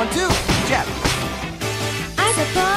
1, 2, jab. I suppose.